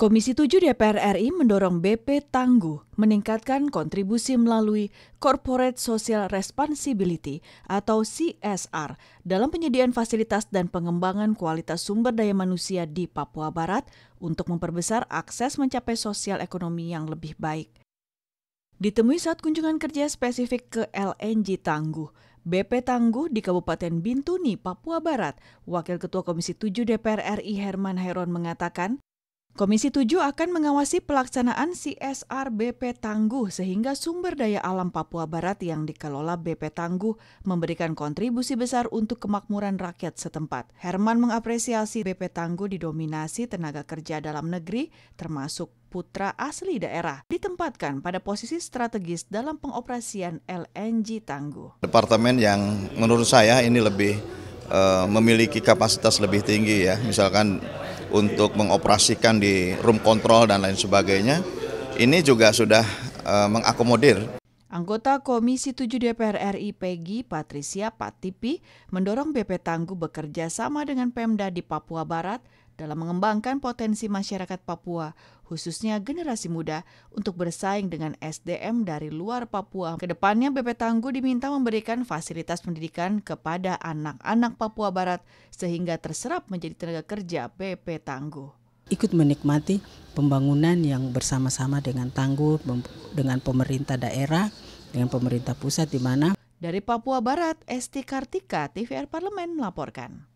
Komisi 7 DPR RI mendorong BP Tangguh meningkatkan kontribusi melalui Corporate Social Responsibility atau CSR dalam penyediaan fasilitas dan pengembangan kualitas sumber daya manusia di Papua Barat untuk memperbesar akses mencapai sosial ekonomi yang lebih baik. Ditemui saat kunjungan kerja spesifik ke LNG Tangguh, BP Tangguh di Kabupaten Bintuni, Papua Barat, Wakil Ketua Komisi 7 DPR RI Herman Khaeron mengatakan, Komisi 7 akan mengawasi pelaksanaan CSR BP Tangguh sehingga sumber daya alam Papua Barat yang dikelola BP Tangguh memberikan kontribusi besar untuk kemakmuran rakyat setempat. Herman mengapresiasi BP Tangguh didominasi tenaga kerja dalam negeri, termasuk putra asli daerah, ditempatkan pada posisi strategis dalam pengoperasian LNG Tangguh. Departemen yang menurut saya ini lebih memiliki kapasitas lebih tinggi ya, misalkan untuk mengoperasikan di room control dan lain sebagainya, ini juga sudah mengakomodir. Anggota Komisi 7 DPR RI PEGI Patricia Patipi mendorong BP Tangguh bekerja sama dengan Pemda di Papua Barat dalam mengembangkan potensi masyarakat Papua, khususnya generasi muda, untuk bersaing dengan SDM dari luar Papua. Kedepannya BP Tangguh diminta memberikan fasilitas pendidikan kepada anak-anak Papua Barat sehingga terserap menjadi tenaga kerja BP Tangguh. Ikut menikmati pembangunan yang bersama-sama dengan Tangguh, dengan pemerintah daerah, dengan pemerintah pusat di mana. Dari Papua Barat, S.D. Kartika, TVR Parlemen melaporkan.